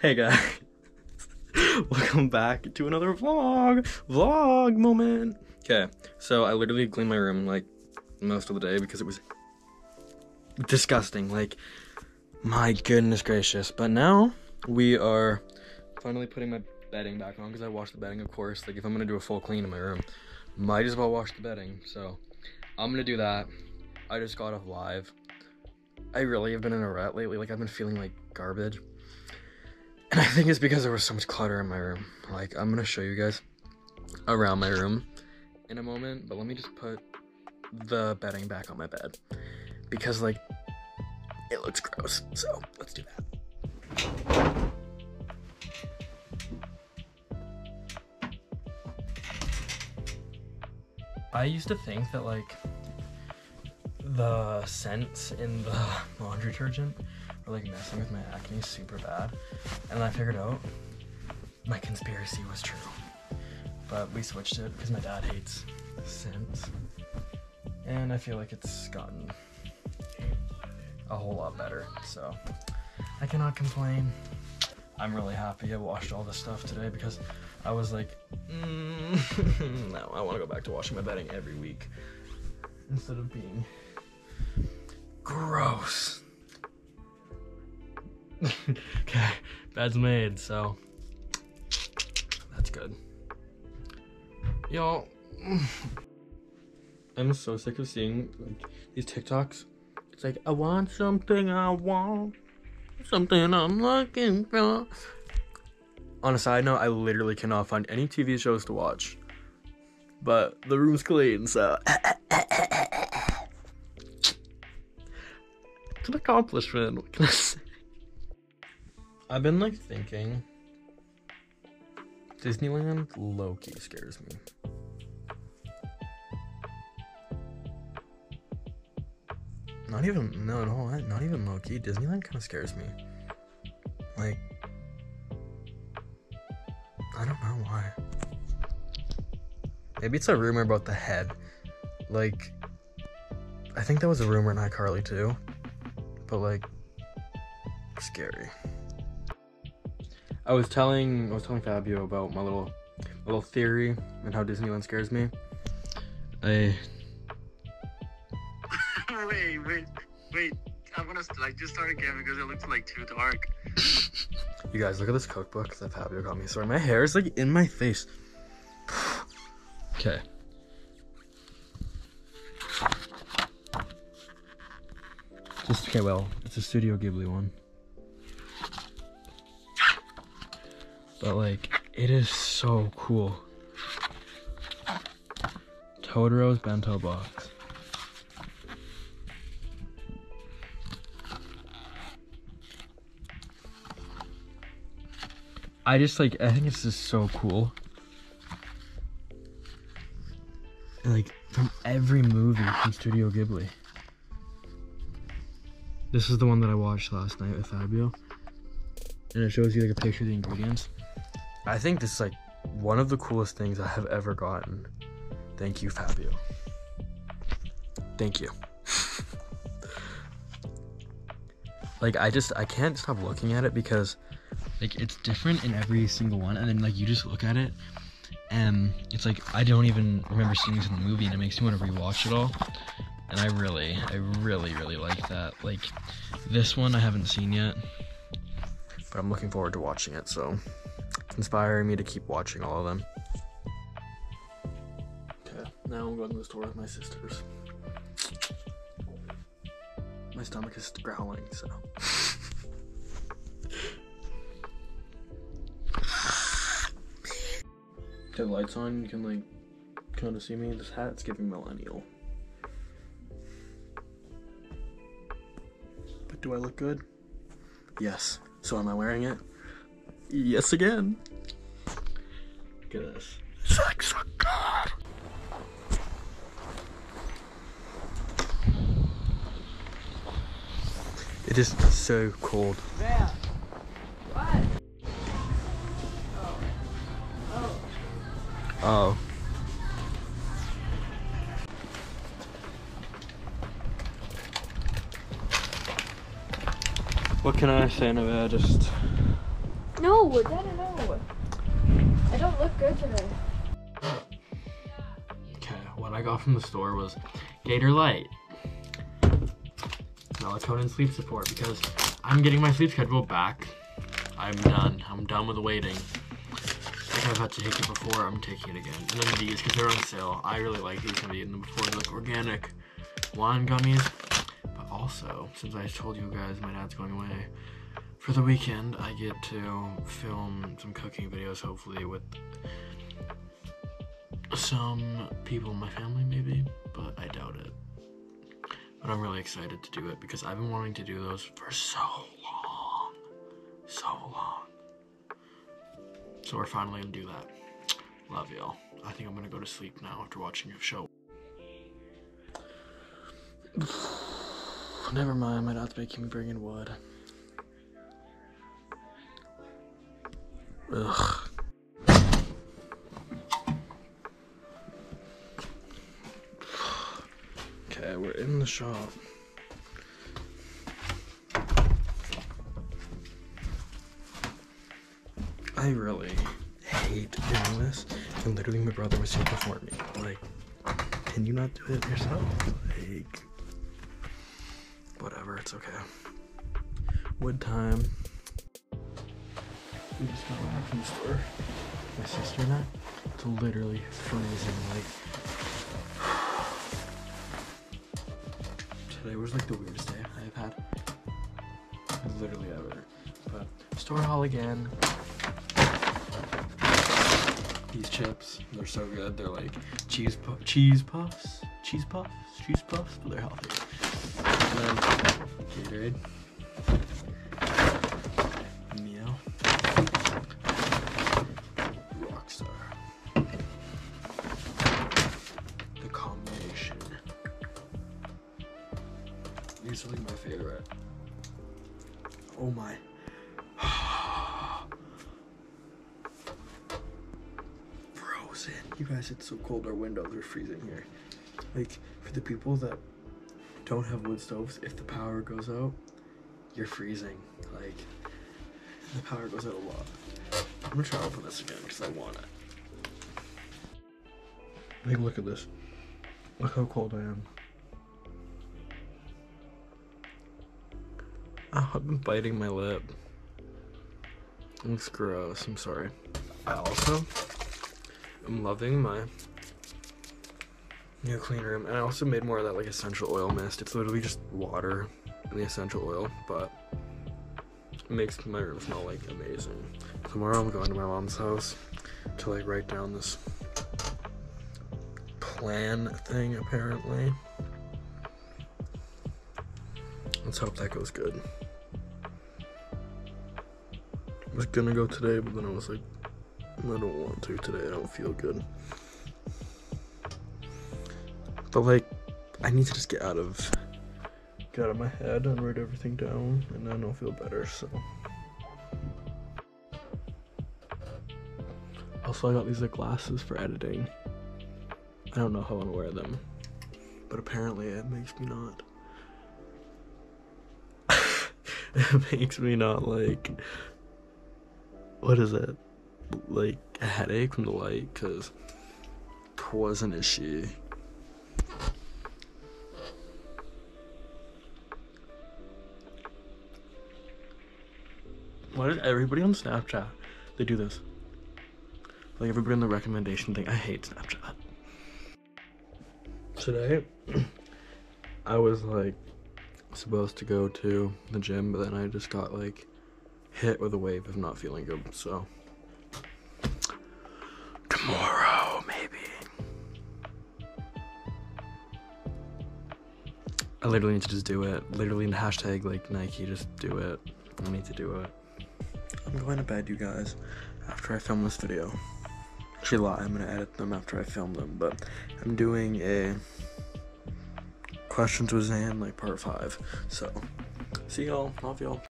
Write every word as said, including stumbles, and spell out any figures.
Hey guys, welcome back to another vlog, vlog moment. Okay, so I literally cleaned my room like most of the day because it was disgusting, like my goodness gracious. But now we are finally putting my bedding back on because I washed the bedding, of course. Like if I'm gonna do a full clean in my room, might as well wash the bedding. So I'm gonna do that. I just got off live. I really have been in a rut lately. Like I've been feeling like garbage. And I think it's because there was so much clutter in my room. Like, I'm gonna show you guys around my room in a moment, but let me just put the bedding back on my bed because, like, it looks gross. So, let's do that. I used to think that, like, the scents in the laundry detergent were like messing with my acne super bad, and I figured out my conspiracy was true, but we switched it because my dad hates scents and I feel like it's gotten a whole lot better, so I cannot complain. I'm really happy I washed all this stuff today because I was like, mm, no, I want to go back to washing my bedding every week instead of being gross. Okay, bed's made, so that's good. Y'all, I'm so sick of seeing like these TikToks. It's like, I want something I want, something I'm looking for. On a side note, I literally cannot find any T V shows to watch, but the room's clean, so. An accomplishment, what can I say? I've been like thinking Disneyland low-key scares me. Not even, no, at all, not even low-key. Disneyland kind of scares me. Like, I don't know why. Maybe it's a rumor about the head. Like, I think that was a rumor in iCarly too. But like, scary. I was telling I was telling Fabio about my little my little theory and how Disneyland scares me. I wait wait wait I'm gonna like just start again because it looks like too dark. You guys, look at this cookbook that Fabio got me. Sorry, my hair is like in my face. Okay. Just, okay, well, it's a Studio Ghibli one. But, like, it is so cool. Totoro's Bento Box. I just, like, I think it's just so cool. And, like, from every movie from Studio Ghibli. This is the one that I watched last night with Fabio, and it shows you like a picture of the ingredients. I think this is like one of the coolest things I have ever gotten. Thank you, Fabio. Thank you. Like I just, I can't stop looking at it because like it's different in every single one, and then like you just look at it and it's like, I don't even remember seeing this in the movie and it makes me want to rewatch it all. And I really, I really, really like that. Like, this one I haven't seen yet, but I'm looking forward to watching it, so it's inspiring me to keep watching all of them. Okay, now I'm going to the store with my sisters. My stomach is growling, so. Okay, lights on, you can like, kind of see me. This hat's giving millennial. Do I look good? Yes. So am I wearing it? Yes again. Look at this. Sex so good. It is so cold. Yeah. What? Oh. Oh. Oh. What can I say? No, I just No, no, no. I don't look good today. Okay, what I got from the store was Gator Light, melatonin sleep support, because I'm getting my sleep schedule back. I'm done. I'm done with the waiting. Like I've had to take it before, I'm taking it again. And then these, because they're on sale. I really like these. I've eaten them before. They look organic wine gummies. But also, since I told you guys my dad's going away for the weekend, I get to film some cooking videos, hopefully, with some people in my family, maybe. But I doubt it. But I'm really excited to do it, because I've been wanting to do those for so long. So long. So we're finally gonna do that. Love y'all. I think I'm gonna go to sleep now after watching your show. Never mind, my dad's making me bring in wood. Ugh. Okay, we're in the shop. I really hate doing this, and literally my brother was here before me. Like, can you not do it yourself? Like, whatever, it's okay. Wood time. We just got back from the store. My sister and I. It's literally freezing. Like, today was like the weirdest day I've had. Literally ever. But store haul again. These chips, they're so good. They're like cheese pu cheese puffs, cheese puffs, cheese puffs, but they're healthy. And then Gatorade, Neo, Rockstar. The combination. These are like my favorite. Oh my. You guys, it's so cold, our windows are freezing here. Like, for the people that don't have wood stoves, if the power goes out, you're freezing. Like, the power goes out a lot. I'm gonna try to open this again because I want it. Like, look at this. Look how cold I am. Oh, I've been biting my lip. It looks gross, I'm sorry. I also... I'm loving my new clean room, and I also made more of that like essential oil mist. It's literally just water and the essential oil, but it makes my room smell like amazing. Tomorrow I'm going to my mom's house to like write down this plan thing, apparently. Let's hope that goes good. I was gonna go today, but then I was like, I don't want to today, I don't feel good. But like, I need to just get out of get out of my head and write everything down, and then I'll feel better, so. Also, I got these like glasses for editing. I don't know how I'm gonna wear them, but apparently it makes me not it makes me not like, what is it? Like a headache from the light, because it was an issue. Why did everybody on Snapchat, they do this? Like everybody on the recommendation thing, I hate Snapchat. Today, I was like supposed to go to the gym, but then I just got like hit with a wave of not feeling good, so. Tomorrow, maybe. I literally need to just do it. Literally, in hashtag like Nike, just do it. I need to do it. I'm going to bed, you guys, after I film this video. Actually, lie, I'm going to edit them after I film them, but I'm doing a questions with Zan, like part five. So, see y'all. Love y'all.